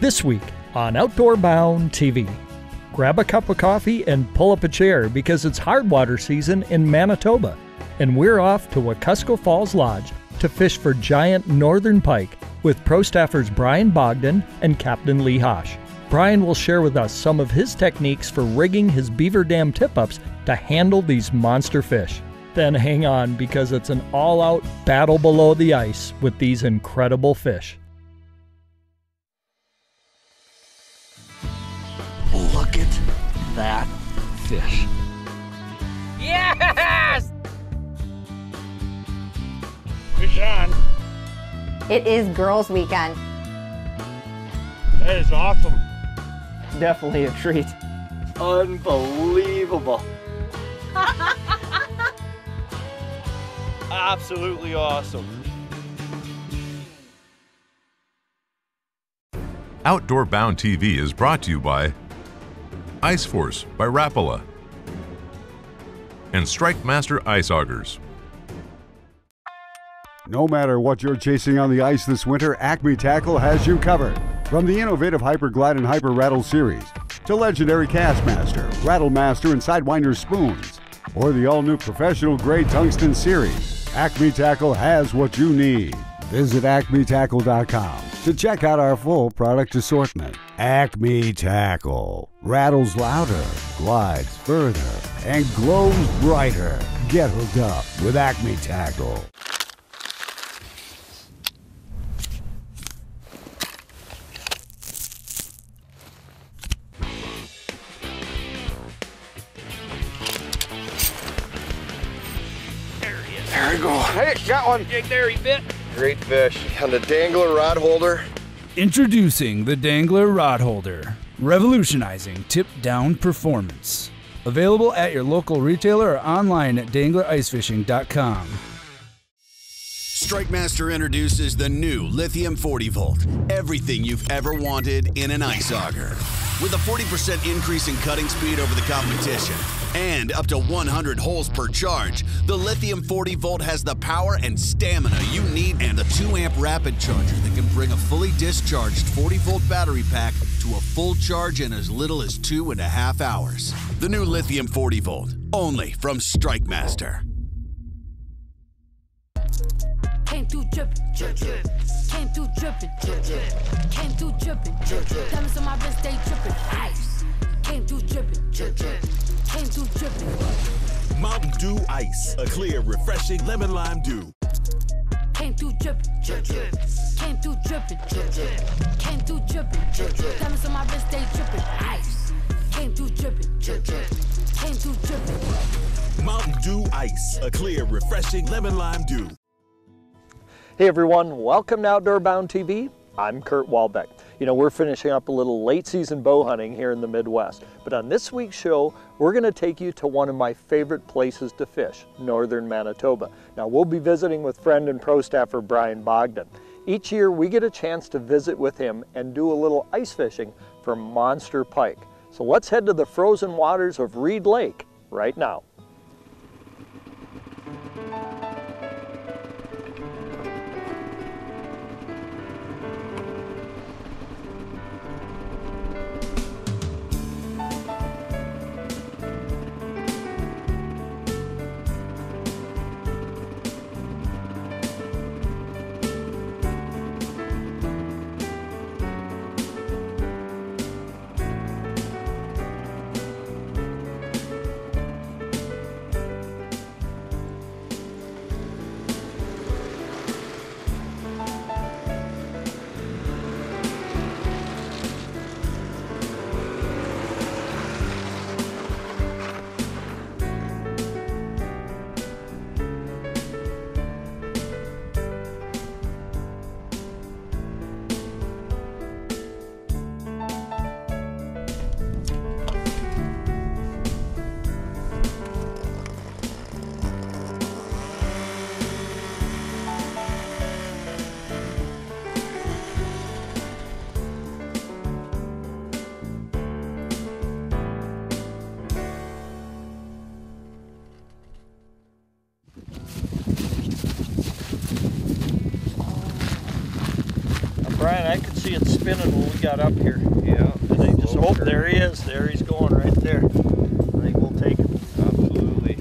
this week on Outdoor Bound TV. Grab a cup of coffee and pull up a chair because it's hardwater season in Manitoba, and we're off to Wekusko Falls Lodge to fish for giant northern pike with pro staffers Brian Bogdan and Captain Lee Haasch. Brian will share with us some of his techniques for rigging his Beaver Dam tip-ups to handle these monster fish. Then hang on, because it's an all-out battle below the ice with these incredible fish. Look at that fish. Yes! Fish on. It is girls' weekend. That is awesome. Definitely a treat. Unbelievable. Absolutely awesome. Outdoor Bound TV is brought to you by Ice Force by Rapala and Strike Master Ice Augers. No matter what you're chasing on the ice this winter, Acme Tackle has you covered. From the innovative Hyperglide and Hyper Rattle series to legendary Castmaster, Rattlemaster, and Sidewinder spoons, or the all-new professional-grade tungsten series, Acme Tackle has what you need. Visit acmetackle.com to check out our full product assortment. Acme Tackle rattles louder, glides further, and glows brighter. Get hooked up with Acme Tackle. There we go. Hey, got one. Jig there, he bit. Great fish on the Dangler Rod Holder. Introducing the Dangler Rod Holder, revolutionizing tip-down performance. Available at your local retailer or online at danglericefishing.com. Strike Master introduces the new lithium 40-volt. Everything you've ever wanted in an ice auger. With a 40% increase in cutting speed over the competition and up to 100 holes per charge, the lithium 40-volt has the power and stamina you need, and a 2-amp rapid charger that can bring a fully discharged 40-volt battery pack to a full charge in as little as 2.5 hours. The new lithium 40-volt, only from Strike Master. Came through drippin', drip, drip. Came through drippin', drip, drip. Came through drippin', drip, drip. Diamonds on my wrist, they drippin'. Ice. Came through drippin', drip, drip. Came through drippin'. Mountain Dew Ice, a clear, refreshing lemon lime dew. Came through drippin', drip, drip. Came through drippin', drip, drip. Came through drippin', drip, drip. Diamonds on my wrist, they drippin'. Ice. Came through drippin', drip, drip. Came through drippin'. Mountain Dew Ice, a clear, refreshing lemon lime dew. Hey everyone, welcome to Outdoor Bound TV. I'm Kurt Walbeck. You know, we're finishing up a little late season bow hunting here in the Midwest, but on this week's show, we're gonna take you to one of my favorite places to fish, northern Manitoba. Now, we'll be visiting with friend and pro staffer Brian Bogdan. Each year, we get a chance to visit with him and do a little ice fishing for monster pike. So let's head to the frozen waters of Reed Lake right now. see it spinning when we got up here. Yeah. And they just, oh, there he is. There he's going right there. I think we'll take him. Absolutely.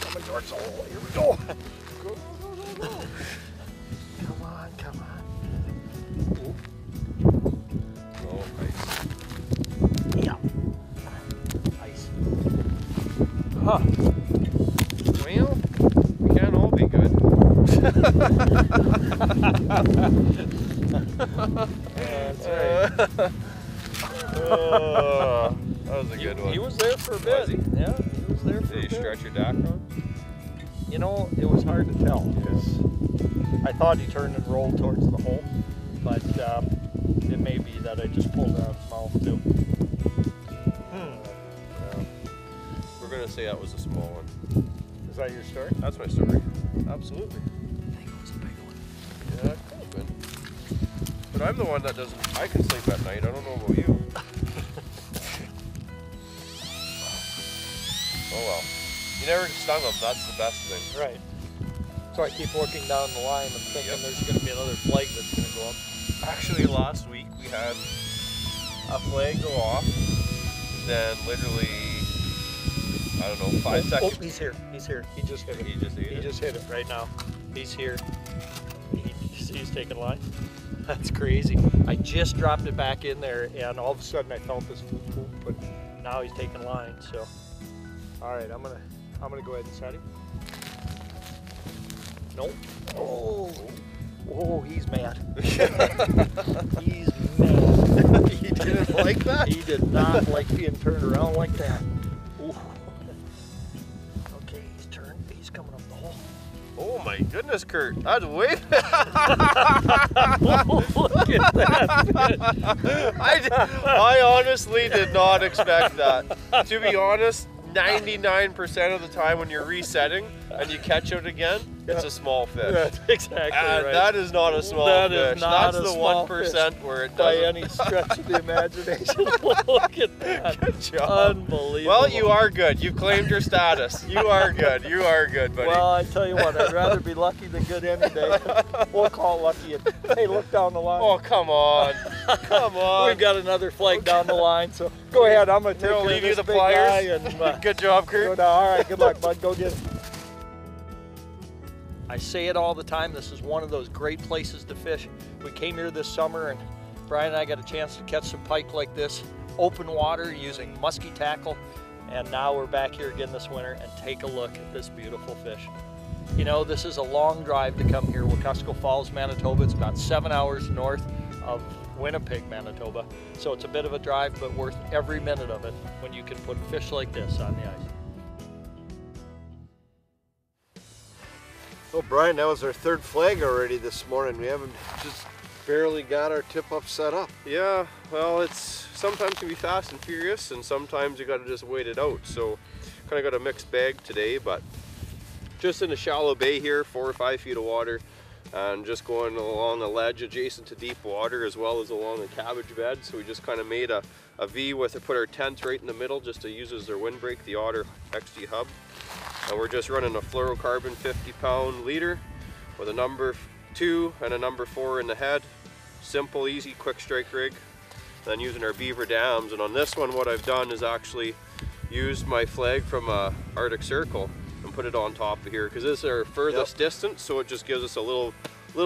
Come on, George. Oh, here we go. Go, go, go, go, go. Come on, come on. Oh, oh, ice. Yeah. Ice. Huh. That's right. That was a good one. He was there for a bit. Was he? Yeah, he was there for a bit. Did you stretch your dock on? You know, it was hard to tell. Yes. I thought he turned and rolled towards the hole, but it may be that I just pulled out his mouth too. We're going to say that was a small one. Is that your story? That's my story. Absolutely. Yeah, could have been. But I'm the one that doesn't, I can sleep at night, I don't know about you. Oh well. You never stung them, that's the best thing. Right. So I keep looking down the line and thinking there's going to be another flag that's going to go up. Actually last week we had a flag go off, then literally, I don't know, 5 seconds. Oh, he's here, he's here. He just hit it. He just hit it right now. He's here. He's taking line. That's crazy. I just dropped it back in there and all of a sudden I felt this poop, but now he's taking line. So all right, I'm gonna go ahead and set him. Nope. Oh, oh, he's mad. He's mad. He didn't like that. He did not like being turned around like that. Ooh. Okay, he's turned, he's coming up the hole. Oh my goodness, Kurt, that's way Look at that. I honestly did not expect that. To be honest, 99% of the time when you're resetting and you catch it again, it's a small fish. That's exactly right. That is not a small fish. Is not that's a the small 1% fish where it doesn't. By any stretch of the imagination. Look at that. Good job. Unbelievable. Well, you are good. You've claimed your status. You are good. You are good, buddy. Well, I tell you what, I'd rather be lucky than good any day. We'll call lucky. Hey, look down the line. Oh, come on. Come on. We've got another flag down the line, so go ahead. I'm going to take leave you the pliers. And, good job, Kurt. All right, good luck, bud. Go get it. I say it all the time, this is one of those great places to fish. We came here this summer and Brian and I got a chance to catch some pike like this, open water using musky tackle, and now we're back here again this winter and take a look at this beautiful fish. You know, this is a long drive to come here, Wekusko Falls, Manitoba. It's about 7 hours north of Winnipeg, Manitoba. So it's a bit of a drive, but worth every minute of it when you can put fish like this on the ice. Well, Brian, that was our third flag already this morning. We haven't just barely got our tip up set up. Yeah, well, it's sometimes can be fast and furious, and sometimes you got to just wait it out. So, kind of got a mixed bag today, but just in a shallow bay here, 4 or 5 feet of water, and just going along a ledge adjacent to deep water as well as along a cabbage bed. So we just kind of made a V with it, put our tent right in the middle just to use as our windbreak, the Otter XD hub. And we're just running a fluorocarbon 50-pound leader with a number 2 and a number 4 in the head. Simple, easy, quick strike rig. Then using our beaver dams. And on this one, what I've done is actually used my flag from Arctic Circle and put it on top of here because this is our furthest distance, so it just gives us a little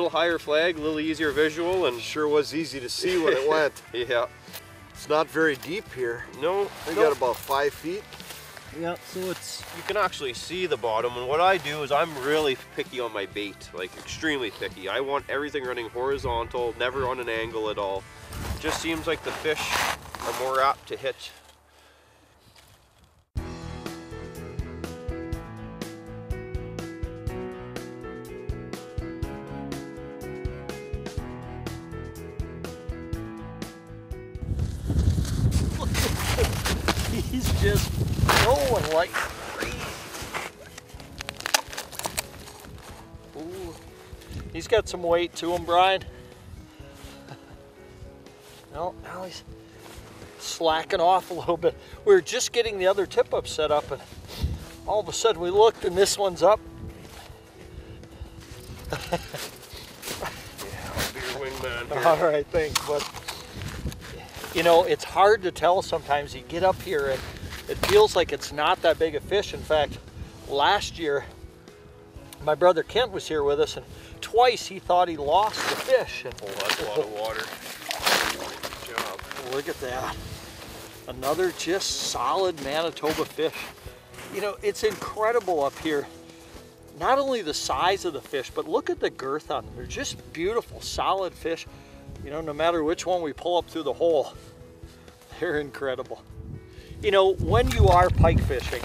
higher flag, a little easier visual, and sure was easy to see when it went. Yeah, it's not very deep here. No, we got about 5 feet. Yeah, so it's... You can actually see the bottom, and what I do is I'm really picky on my bait, like extremely picky. I want everything running horizontal, never on an angle at all. It just seems like the fish are more apt to hit. He's just... going like crazy. Ooh. He's got some weight to him, Brian. No, now he's slacking off a little bit. We were just getting the other tip up set up and all of a sudden we looked and this one's up. Yeah, I'll be your wingman here. All right, thanks. But you know, it's hard to tell sometimes. You get up here and it feels like it's not that big a fish. In fact, last year, my brother Kent was here with us, and twice he thought he lost the fish. And, oh, that's a lot of water. Good job. Look at that. Another just solid Manitoba fish. You know, it's incredible up here. Not only the size of the fish, but look at the girth on them. They're just beautiful, solid fish. You know, no matter which one we pull up through the hole, they're incredible. You know, when you are pike fishing,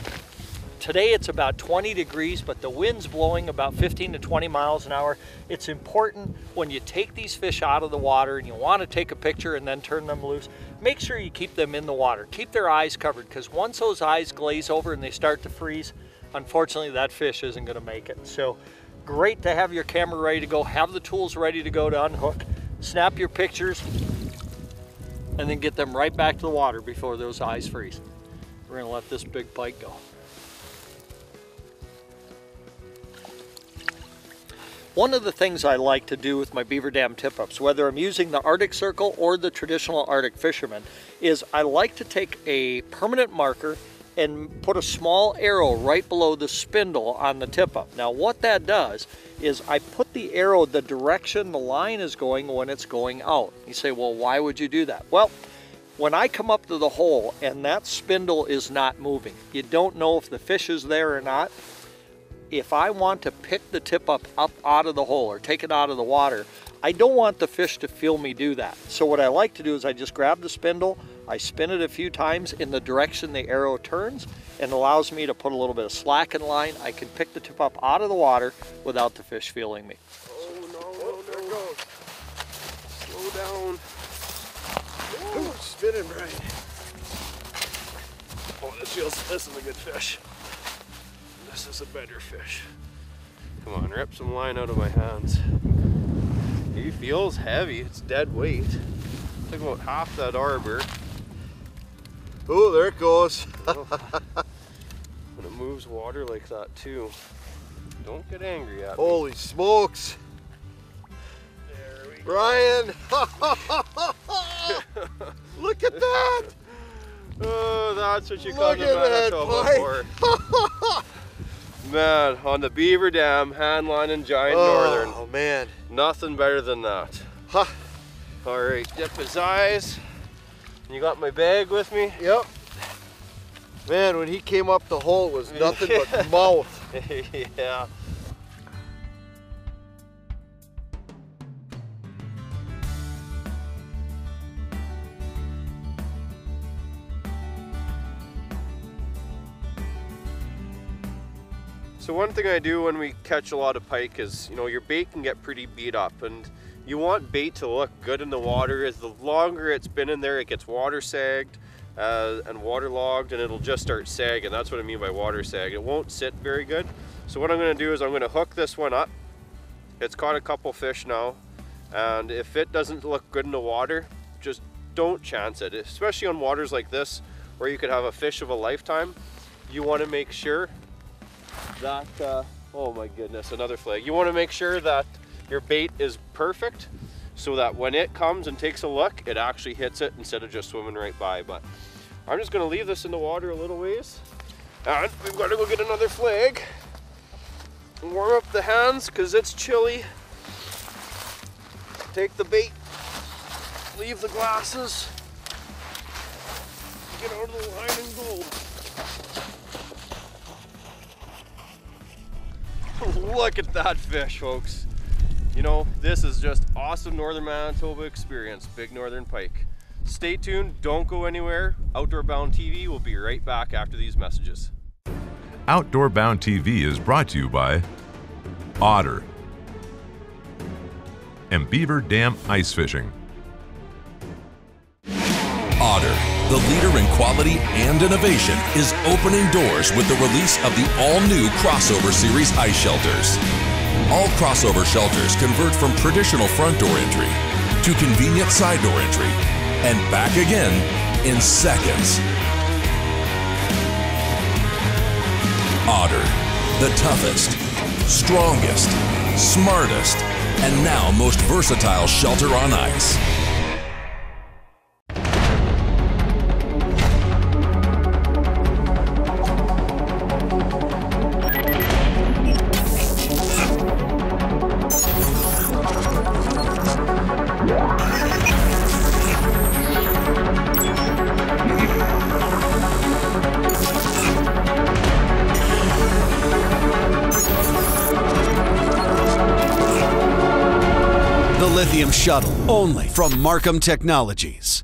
today it's about 20 degrees, but the wind's blowing about 15 to 20 miles an hour. It's important when you take these fish out of the water and you want to take a picture and then turn them loose, make sure you keep them in the water. Keep their eyes covered, because once those eyes glaze over and they start to freeze, unfortunately that fish isn't going to make it. So great to have your camera ready to go, have the tools ready to go to unhook, snap your pictures, and then get them right back to the water before those eyes freeze. We're going to let this big pike go. One of the things I like to do with my Beaver Dam tip-ups, whether I'm using the Arctic Circle or the traditional Arctic fisherman, is I like to take a permanent marker and put a small arrow right below the spindle on the tip-up. Now what that does is I put the arrow the direction the line is going when it's going out. You say, well, why would you do that? Well, when I come up to the hole and that spindle is not moving, you don't know if the fish is there or not. If I want to pick the tip-up up out of the hole or take it out of the water, I don't want the fish to feel me do that. So what I like to do is I just grab the spindle, I spin it a few times in the direction the arrow turns, and allows me to put a little bit of slack in line. I can pick the tip up out of the water without the fish feeling me. Oh no, oh, there it goes. Slow down. Oh, it's spinning right. Oh, this is a good fish. This is a better fish. Come on, rip some line out of my hands. He feels heavy, it's dead weight. Took about half that arbor. Oh, there it goes. When it moves water like that too, don't get angry at me. Holy smokes. There we Brian. Go. Brian! Look at that! Oh, that's what you call the Manitoba for. Man, on the Beaver Dam, handline and giant northern. Oh man. Nothing better than that. Huh. All right, dip his eyes. You got my bag with me? Yep. Man, when he came up the hole, it was nothing but mouth. Yeah. So one thing I do when we catch a lot of pike is, you know, your bait can get pretty beat up, and you want bait to look good in the water. As the longer it's been in there, it gets water sagged and waterlogged, and it'll just start sagging. That's what I mean by water sag. It won't sit very good. So what I'm going to do is I'm going to hook this one up. It's caught a couple fish now, and if it doesn't look good in the water, just don't chance it, especially on waters like this where you could have a fish of a lifetime. You want to make sure that, oh my goodness, another flag. You want to make sure that your bait is perfect so that when it comes and takes a look, it actually hits it instead of just swimming right by. But I'm just going to leave this in the water a little ways, and we've got to go get another flag and warm up the hands because it's chilly. Take the bait, leave the glasses, get out of the line and go. Look at that fish, folks. You know, this is just awesome Northern Manitoba experience, big northern pike. Stay tuned, don't go anywhere. Outdoor Bound TV will be right back after these messages. Outdoor Bound TV is brought to you by Otter and Beaver Dam Ice Fishing. Otter, the leader in quality and innovation, is opening doors with the release of the all-new Crossover Series ice shelters. All Crossover shelters convert from traditional front door entry to convenient side door entry and back again in seconds. Otter, the toughest, strongest, smartest, and now most versatile shelter on ice. Shuttle, only from Markham Technologies.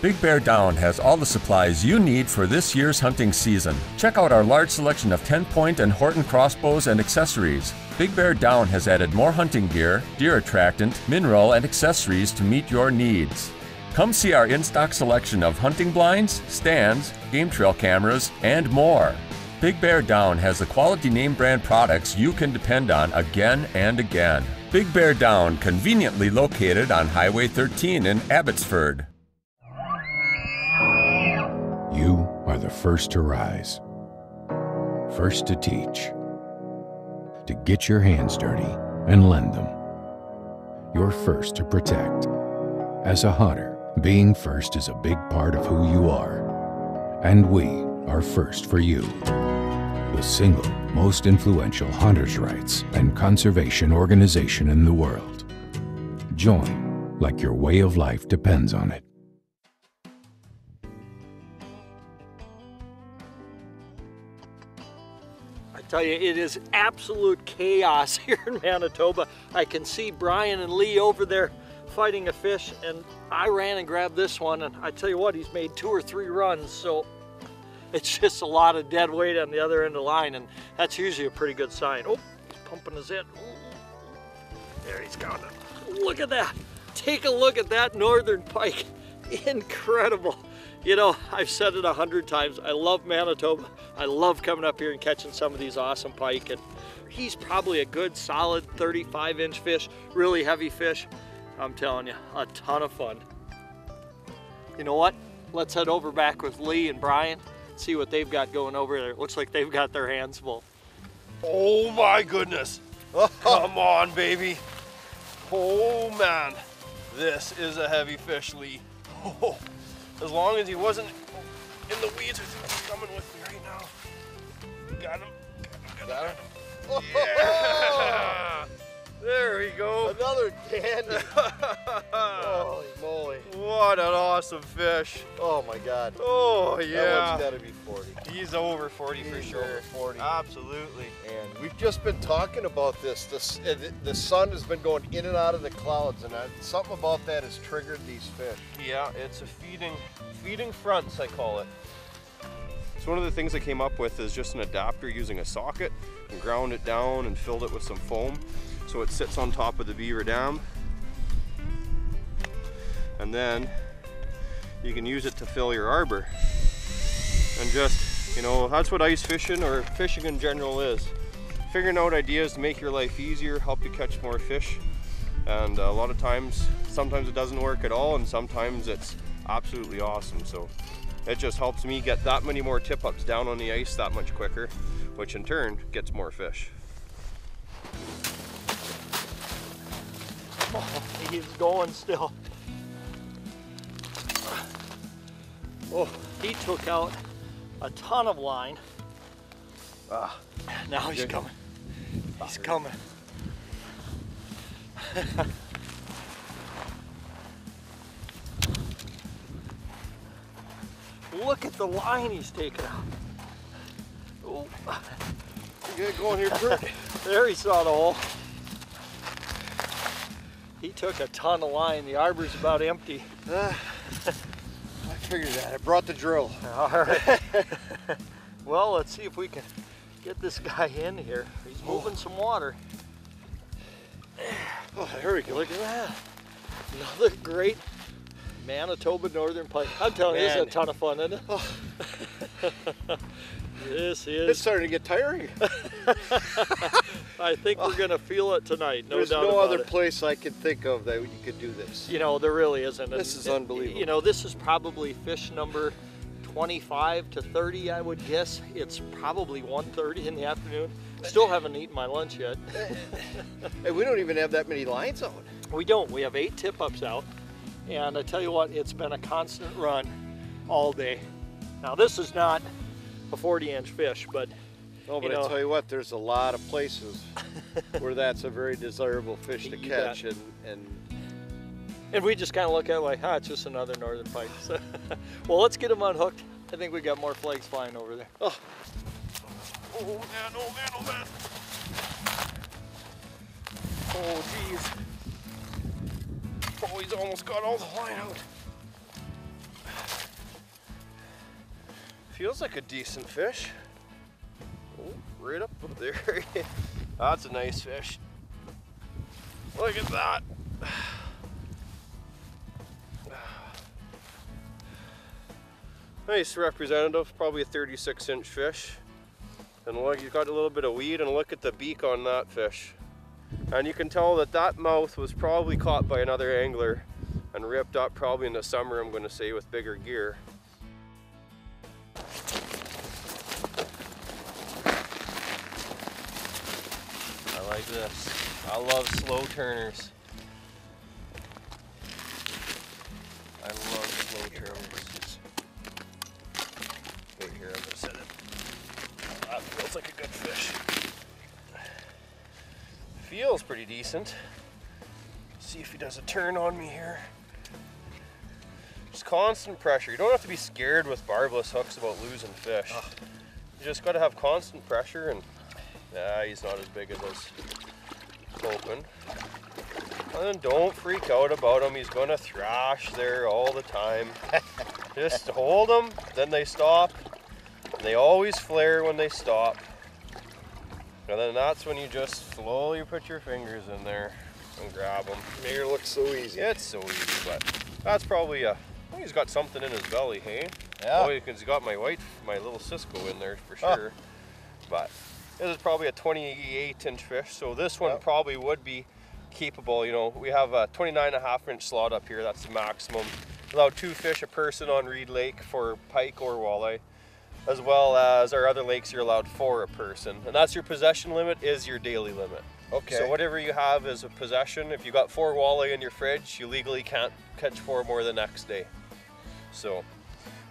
Big Bear Down has all the supplies you need for this year's hunting season. Check out our large selection of 10-point and Horton crossbows and accessories. Big Bear Down has added more hunting gear, deer attractant, mineral, and accessories to meet your needs. Come see our in-stock selection of hunting blinds, stands, game trail cameras, and more. Big Bear Down has the quality name brand products you can depend on again and again. Big Bear Down, conveniently located on Highway 13 in Abbotsford. You are the first to rise, first to teach, to get your hands dirty and lend them. You're first to protect. As a hunter, being first is a big part of who you are, and we are first for you. The single most influential hunters' rights and conservation organization in the world. Join like your way of life depends on it. I tell you, it is absolute chaos here in Manitoba. I can see Brian and Lee over there fighting a fish, and I ran and grabbed this one, and I tell you what, he's made 2 or 3 runs, so it's just a lot of dead weight on the other end of the line, and that's usually a pretty good sign. Oh, he's pumping his head. There he's going. Look at that. Take a look at that Northern Pike. Incredible. You know, I've said it 100 times. I love Manitoba. I love coming up here and catching some of these awesome pike, and he's probably a good solid 35-inch fish, really heavy fish. I'm telling you, a ton of fun. You know what? Let's head over back with Lee and Brian. See what they've got going over there. It looks like they've got their hands full. Oh my goodness. Come on, baby. Oh man, this is a heavy fish, Lee. Oh, as long as he wasn't in the weeds, he's coming with me right now. Got him. Got him. Got him. Yeah. There we go. Another dandy. Holy moly. What an awesome fish. Oh my God. Oh yeah. That one's gotta be 40. He's over 40 for sure. Over 40. Absolutely. And we've just been talking about this. The sun has been going in and out of the clouds, and something about that has triggered these fish. Yeah, it's a feeding fronts, I call it. So one of the things I came up with is just an adapter using a socket, and ground it down and filled it with some foam. So it sits on top of the Beaver Dam. And then you can use it to fill your arbor. And just, you know, that's what ice fishing or fishing in general is. Figuring out ideas to make your life easier, help you catch more fish. And a lot of times, sometimes it doesn't work at all, and sometimes it's absolutely awesome. So it just helps me get that many more tip-ups down on the ice that much quicker, which in turn gets more fish. Oh, he's going still. Oh, he took out a ton of line. Now he's coming. He's coming. Look at the line he's taking out. Oh. You get going here, Kurt. There he saw the hole. He took a ton of line. The arbor's about empty. I figured that. I brought the drill. All right. Well, let's see if we can get this guy in here. He's moving some water. Oh, there we go. Look at that. Another great Manitoba Northern Pike. I'm telling you, this is a ton of fun, isn't it? Oh. This is. It's starting to get tiring. I think we're going to feel it tonight, no doubt about it. There's no other place I could think of that you could do this. You know, there really isn't. This is unbelievable. You know, this is probably fish number 25 to 30, I would guess. It's probably 1:30 in the afternoon. Still haven't eaten my lunch yet. And we don't even have that many lines out. We don't. We have 8 tip-ups out. And I tell you what, it's been a constant run all day. Now, this is not a 40-inch fish, but... No, but you know, I tell you what, there's a lot of places where that's a very desirable fish to catch. And we just kind of look at it like, ah, it's just another northern pike. So, well, let's get them unhooked. I think we got more flags flying over there. Oh. Oh man, oh man, oh man. Oh geez. Oh, he's almost got all the line out. Feels like a decent fish. Oh, right up there. That's a nice fish. Look at that. Nice representative, probably a 36-inch fish. And look, you've got a little bit of weed, and look at the beak on that fish. And you can tell that that mouth was probably caught by another angler and ripped up probably in the summer, I'm going to say, with bigger gear. I like this. I love slow turners. I love slow turners. Wait here, I'm going to set it. Feels like a good fish. Feels pretty decent. See if he does a turn on me here. Just constant pressure. You don't have to be scared with barbless hooks about losing fish. You just got to have constant pressure, and nah, he's not as big as I was hoping. And then don't freak out about him. He's going to thrash there all the time. Just hold him, then they stop. They always flare when they stop. And then that's when you just slowly put your fingers in there and grab them. It looks so easy. Yeah, it's so easy, but that's probably a, well, he's got something in his belly, hey? Yeah. Oh, he's got my little Cisco in there for sure. Oh. But this is probably a 28-inch fish, so this one probably would be capable. You know, we have a 29.5-inch slot up here. That's the maximum. Allow 2 fish a person on Reed Lake for pike or walleye, as well as our other lakes you're allowed 4 a person. And that's your possession limit, is your daily limit. Okay. So whatever you have is a possession. If you got 4 walleye in your fridge, you legally can't catch 4 more the next day. So,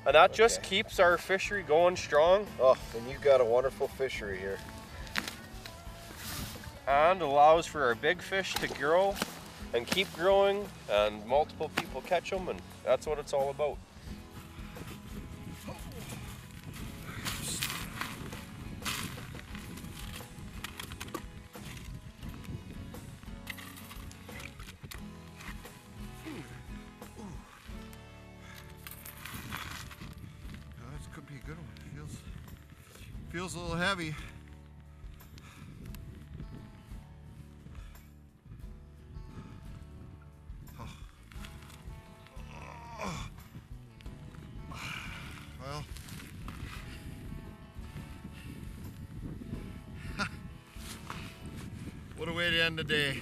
and that just keeps our fishery going strong. Oh, and you've got a wonderful fishery here. And allows for our big fish to grow and keep growing, and multiple people catch them, and that's what it's all about. Feels a little heavy. Oh. Oh. Well, what a way to end the day.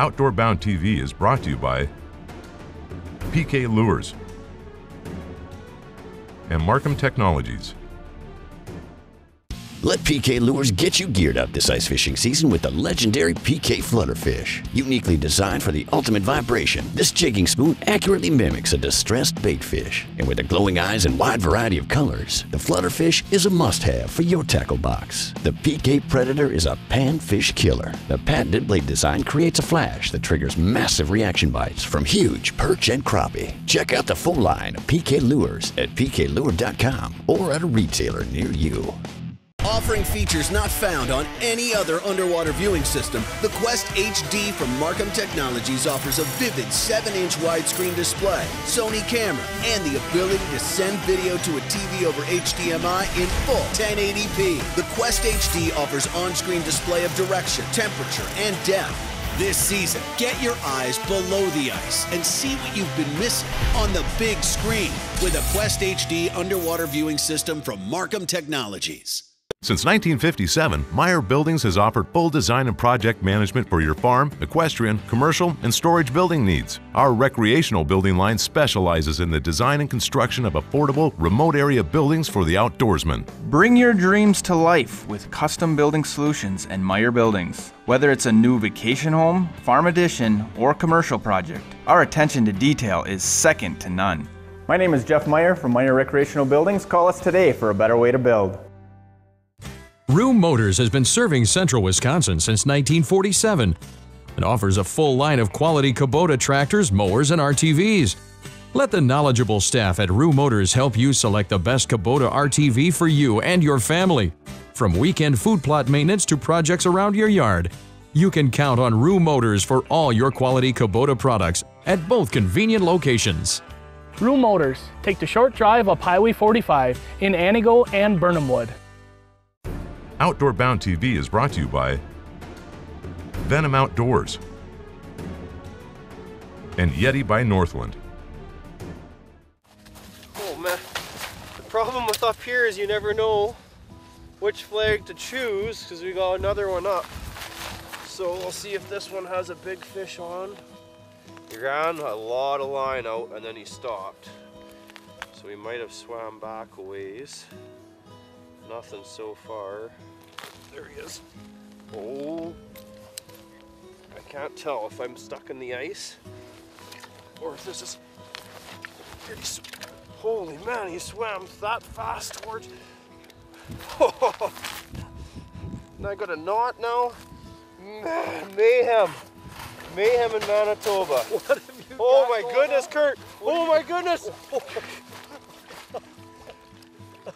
Outdoor Bound TV is brought to you by PK Lures and Markham Technologies. Let PK Lures get you geared up this ice fishing season with the legendary PK Flutterfish. Uniquely designed for the ultimate vibration, this jigging spoon accurately mimics a distressed baitfish. And with the glowing eyes and wide variety of colors, the Flutterfish is a must-have for your tackle box. The PK Predator is a panfish killer. The patented blade design creates a flash that triggers massive reaction bites from huge perch and crappie. Check out the full line of PK Lures at pklure.com or at a retailer near you. Offering features not found on any other underwater viewing system, the Quest HD from Markham Technologies offers a vivid 7-inch widescreen display, Sony camera, and the ability to send video to a TV over HDMI in full 1080p. The Quest HD offers on-screen display of direction, temperature, and depth. This season, get your eyes below the ice and see what you've been missing on the big screen with a Quest HD underwater viewing system from Markham Technologies. Since 1957, Meyer Buildings has offered full design and project management for your farm, equestrian, commercial, and storage building needs. Our recreational building line specializes in the design and construction of affordable, remote area buildings for the outdoorsman. Bring your dreams to life with custom building solutions and Meyer Buildings. Whether it's a new vacation home, farm addition, or commercial project, our attention to detail is second to none. My name is Jeff Meyer from Meyer Recreational Buildings. Call us today for a better way to build. Rue Motors has been serving central Wisconsin since 1947 and offers a full line of quality Kubota tractors, mowers, and RTVs. Let the knowledgeable staff at Rue Motors help you select the best Kubota RTV for you and your family. From weekend food plot maintenance to projects around your yard, you can count on Rue Motors for all your quality Kubota products at both convenient locations. Rue Motors, take the short drive up Highway 45 in Antigo and Burnhamwood. Outdoor Bound TV is brought to you by Venom Outdoors and Yeti by Northland. Oh man, the problem with up here is you never know which flag to choose because we got another one up. So we'll see if this one has a big fish on. He ran a lot of line out and then he stopped. So he might have swam back a ways. Nothing so far. There he is. Oh, I can't tell if I'm stuck in the ice or if this is pretty. Holy man, he swam that fast towards. And I got a knot now. Man, mayhem. Mayhem in Manitoba. What have you oh got my goodness, on? Kurt. Oh my goodness.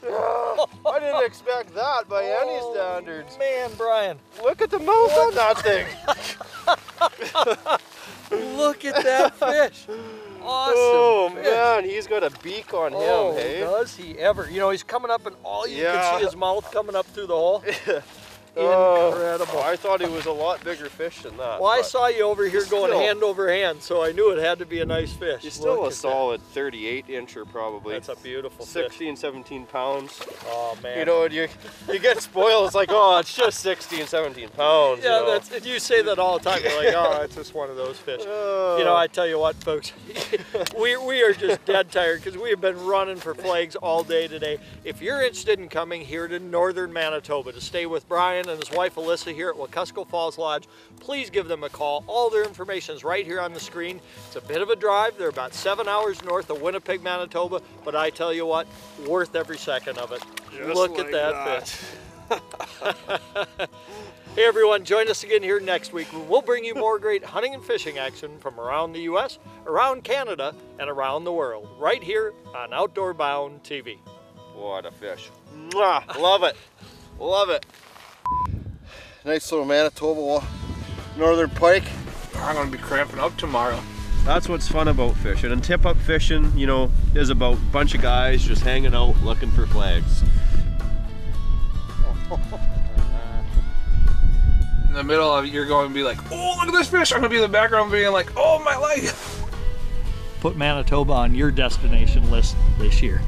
I didn't expect that by any standards. Man, Brian. Look at the mouth on that thing. Look at that fish. Awesome. Oh, fish. Man, he's got a beak on him, hey? Does he ever? You know, he's coming up and all you can see his mouth coming up through the hole. Incredible. I thought he was a lot bigger fish than that. Well, I saw you over here going hand over hand, so I knew it had to be a nice fish. He's still a solid 38-incher probably. That's a beautiful 16, fish. 17 pounds. Oh, man. You know, you get spoiled. It's like, oh, it's just 16, 17 pounds. Yeah, you know? That's, you say that all the time. You're like, oh, it's just one of those fish. You know, I tell you what, folks, we are just dead tired because we have been running for flags all day today. If you're interested in coming here to northern Manitoba to stay with Brian and his wife Alyssa here at Wekusko Falls Lodge, please give them a call. All their information is right here on the screen. It's a bit of a drive. They're about 7 hours north of Winnipeg, Manitoba, but I tell you what, worth every second of it. Just look like at that fish. Hey everyone, join us again here next week. We'll bring you more great hunting and fishing action from around the U.S., around Canada, and around the world, right here on Outdoor Bound TV. What a fish. Mwah! Love it. Love it. Nice little Manitoba Northern Pike. I'm gonna be cramping up tomorrow. That's what's fun about fishing. And tip up fishing, you know, is about a bunch of guys just hanging out looking for flags. In the middle of it, you're going to be like, oh, look at this fish. I'm gonna be in the background being like, oh, my life. Put Manitoba on your destination list this year.